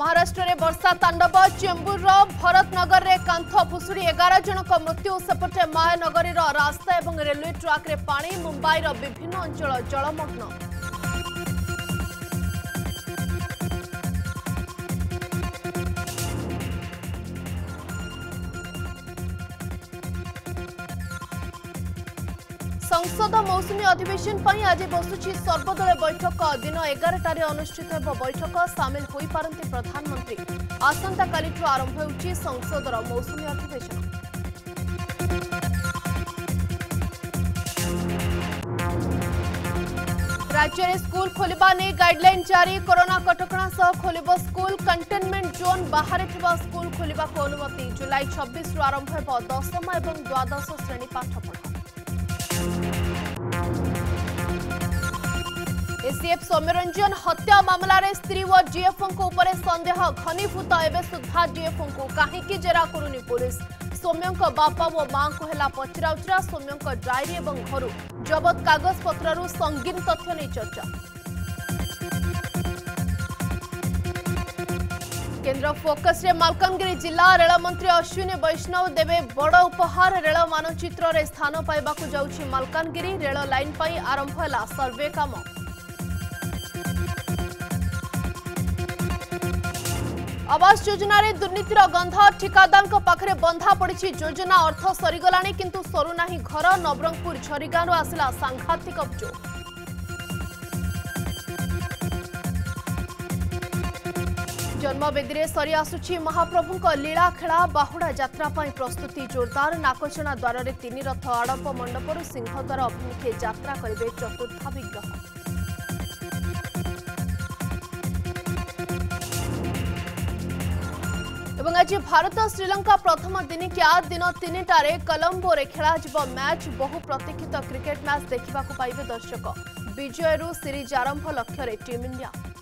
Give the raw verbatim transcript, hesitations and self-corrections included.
महाराष्ट्र में वर्षा तांडव चेंबूर भरतनगर में कांथ भुशुड़ी एगार जनक मृत्यु सेपटे मायानगरी रास्ता और रेलवे ट्रैक रे पानी मुंबईर विभिन्न अंचल जलमग्न। संसद मौसुमी अधिवेशन पर आज बसुची सर्वदलीय बैठक दिन एगारटार अनुष्ठित हो बैठक सामिल हो पारंती प्रधानमंत्री। आसंता काली आरंभ होउची संसदर मौसुमी अधिवेशन। राज्य में स्कूल खोलवा नहीं गाइडलाइन जारी, कोरोना कटकणा सह खोल स्कूल, कंटेनमेंट जोन बाहर स्कूल खोलने को अनुमति। जुलाई छब्बीस आरंभ हो दशम और द्वादश श्रेणी पाठपढ़ा। एसीएफ सौम्यरंजन हत्या मामलार स्त्री व डीएफओ उपर संदेह घनीभूत, एवं सुधा डीएफओ को कहीं जेरा करुनी पुलिस। सौम्यों बापा व मां को हेला पचराउचरा, सौम्यों डायरी और घर जबत कागज पत्रु संगीन तथ्य नहीं चर्चा। केंद्र फोकस रे मालकानगिरी जिला रेल मंत्री अश्विनी वैष्णव देवे बड़ उपहार, रेल मानचित्र रे स्थान पाइबा को जाउछि मालकानगिरी। रेल लाइन पर आरंभ होला सर्वे काम। आवास योजना रे दुर्नीतिर गंध, ठिकादार पाखे बंधा पड़ी योजना, अर्थ सरीगला किंतु सरू ना घर। नवरंगपुर झरीगांव आसला सांघातिक अभियोग। जन्मवेदी सरी आसुची महाप्रभु लीला खेला, बाहुड़ा यात्रा पाई प्रस्तुति जोरदार। नाकचना द्वार रे तीन रथ आड़प मंडपुर, सिंहद्वार अभिमुखे यात्रा करेंगे चतुर्थाभिग्रह। एवं आज भारत श्रीलंका प्रथम दिनिकिया दिन तीन टारे कलंबो रे खेला जिवो मैच। बहु प्रतीक्षित क्रिकेट मैच देखा पाइबे दर्शक। विजयरू सीरीज आरंभ लक्ष्य टीम इंडिया।